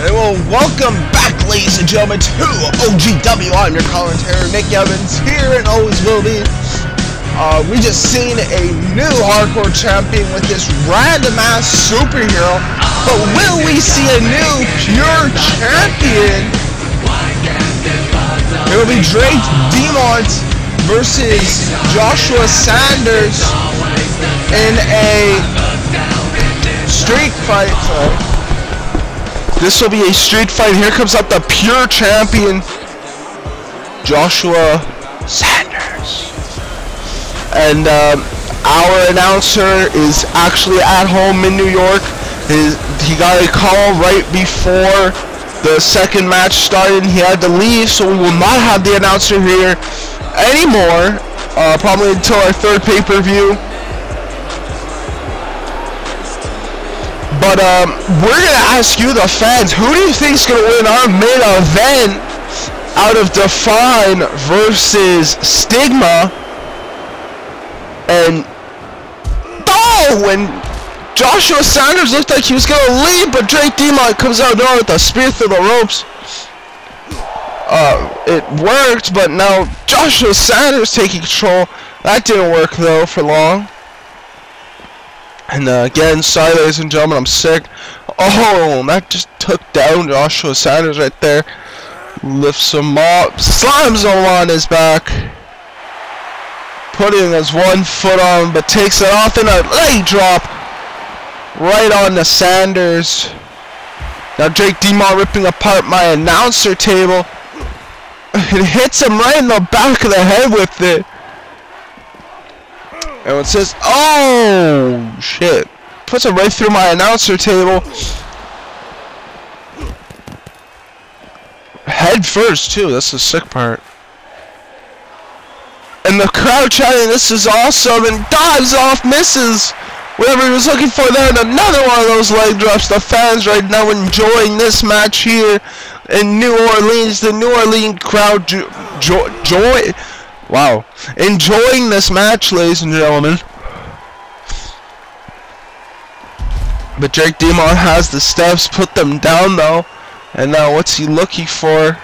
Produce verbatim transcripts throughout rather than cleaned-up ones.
And well, welcome back, ladies and gentlemen, to O G W. I'm your commentator, Mick Evans, here and always will be. Uh, we just seen a new hardcore champion with this random ass superhero, but will we see a new pure champion? It will be Drake DeMonte versus Joshua Sanders in a street fight. Sorry. This will be a street fight. Here comes up the pure champion, Joshua Sanders. And um, our announcer is actually at home in New York. His, he got a call right before the second match started. He had to leave, so we will not have the announcer here anymore, uh, probably until our third pay-per-view. But um, we're gonna ask you, the fans, who do you think is gonna win our main event out of Define versus Stigma? And oh, when Joshua Sanders looked like he was gonna leave, but Drake DeMonte comes out door with a spear through the ropes. Uh, it worked, but now Joshua Sanders taking control. That didn't work though for long. And uh, again, sorry ladies and gentlemen, I'm sick. Oh, that just took down Joshua Sanders right there. Lifts him up, slams him on his back, putting his one foot on him, but takes it off in a leg drop right on the Sanders. Now Drake DeMonte ripping apart my announcer table. It hits him right in the back of the head with it. And it says, oh, shit. Puts it right through my announcer table. Head first, too. That's the sick part. And the crowd chatting, this is awesome, and dives off, misses. Whatever he was looking for there, and another one of those leg drops. The fans right now enjoying this match here in New Orleans. The New Orleans crowd jo jo joy. Wow. Enjoying this match, ladies and gentlemen. But Drake DeMonte has the steps, put them down though. And now what's he looking for?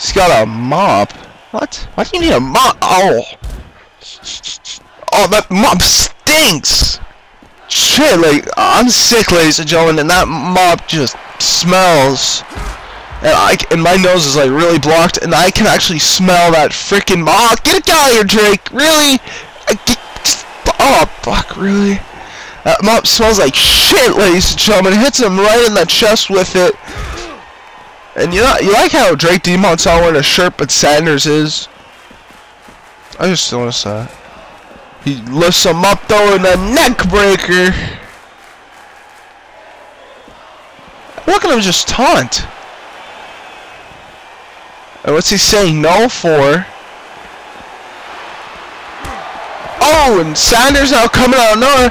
He's got a mop. What? Why do you need a mop? Oh. Oh, that mop stinks. Shit, like, I'm sick, ladies and gentlemen, and that mop just smells. And, I, and my nose is like really blocked, and I can actually smell that freaking mop. Get it out of here, Drake. Really? I get, just, oh, fuck, really? That mop smells like shit, ladies and gentlemen. Hits him right in the chest with it. And you know, you like how Drake DeMonte's all wearing a shirt, but Sanders is. I just noticed that. He lifts him up though in a neck breaker. Look at him just taunt. And what's he saying no for? Oh, and Sanders now coming out of nowhere.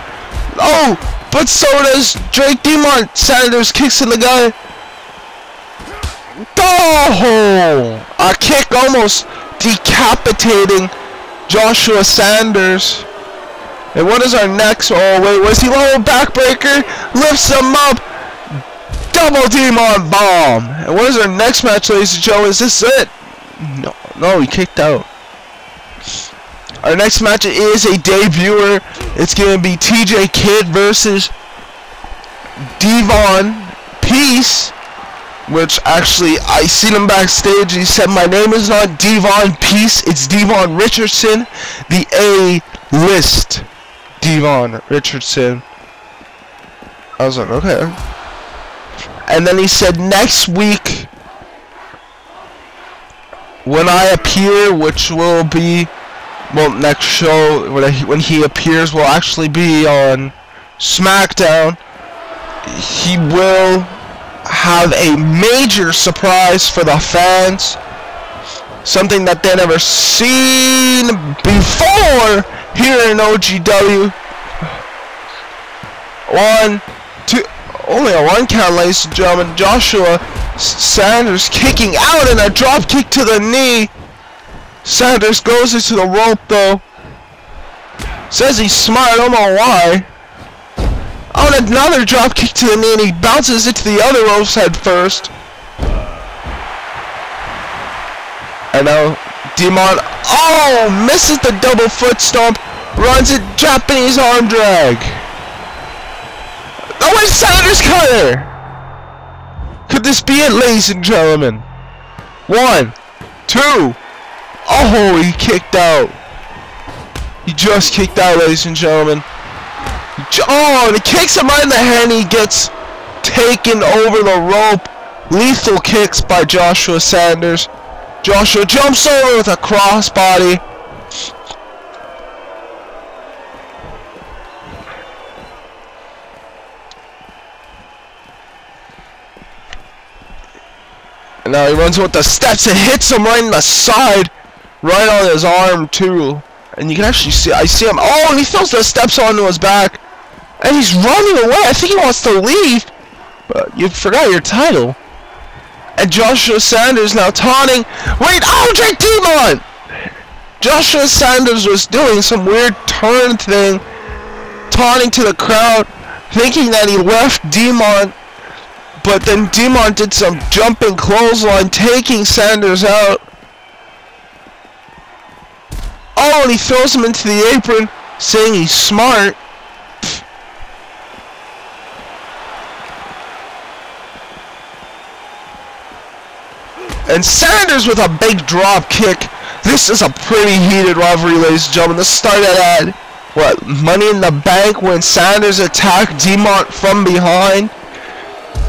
Oh, but so does Drake DeMonte. Sanders kicks in the guy. Oh, a kick almost decapitating Joshua Sanders. And what is our next? Oh, wait, was he low backbreaker? Lifts him up. Double DeMonte bomb. And what is our next match, ladies and gentlemen? Is this it? No, no, he kicked out. Our next match is a debuter. It's going to be T J Kidd versus D-Von Peace, which actually I seen him backstage. He said, my name is not D-Von Peace, it's D-Von Richardson, the A-list D-Von Richardson. I was like, okay. And then he said, next week, when I appear, which will be, well, next show, when, I, when he appears, will actually be on SmackDown, he will have a major surprise for the fans, something that they never seen before here in O G W. One, two... Only a one count, ladies and gentlemen. Joshua Sanders kicking out and a drop kick to the knee. Sanders goes into the rope though. Says he's smart, I don't know why. on another drop kick to the knee, and he bounces it to the other ropes head first. And now D-Mon, oh, misses the double foot stomp, runs it, Japanese arm drag. Oh, and Sanders cutter! Could this be it, ladies and gentlemen? One, two, oh, he kicked out. He just kicked out, ladies and gentlemen. Oh, and he kicks him right in the head, and he gets taken over the rope. Lethal kicks by Joshua Sanders. Joshua jumps over with a crossbody. And now he runs with the steps and hits him right in the side. Right on his arm too. And you can actually see, I see him. Oh, and he throws the steps onto his back. And he's running away. I think he wants to leave. But you forgot your title. And Joshua Sanders now taunting. Wait, oh, Drake D-Mon! Joshua Sanders was doing some weird turn thing, taunting to the crowd, thinking that he left D-Mon. But then D-Mon did some jumping clothesline, taking Sanders out. Oh, and he throws him into the apron, saying he's smart. And Sanders with a big drop kick. This is a pretty heated rivalry, ladies and gentlemen. This started at, what, Money in the Bank, when Sanders attacked D-Mon from behind.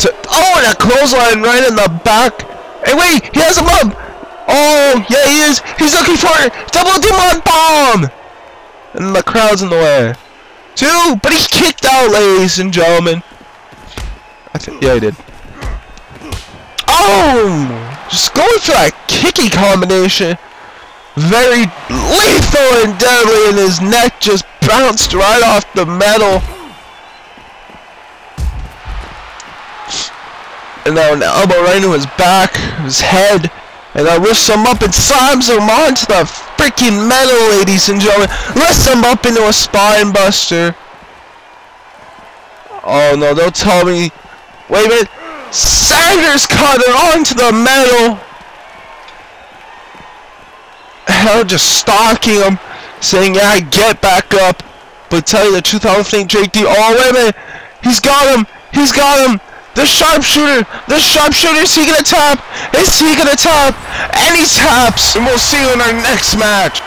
To, oh, and a clothesline right in the back. Hey, wait, he has him up. Oh, yeah, he is. He's looking for it. Double D-Mon bomb. And the crowd's in the way. Two, but he kicked out, ladies and gentlemen. I think, yeah, he did. Oh! Just going for that kicky combination. Very lethal and deadly, and his neck just bounced right off the metal. And now an elbow right into his back, his head. And I lifts him up and slams him onto the freaking metal, ladies and gentlemen. Lifts him up into a spine buster. Oh no, don't tell me. Wait a minute. Sanders caught it onto the metal. Hell, just stalking him, saying, yeah, get back up. But tell you the truth, I don't think Drake D. Oh, wait a minute. He's got him. He's got him. The sharpshooter. The sharpshooter. Is he going to tap? Is he going to tap? And he taps. And we'll see you in our next match.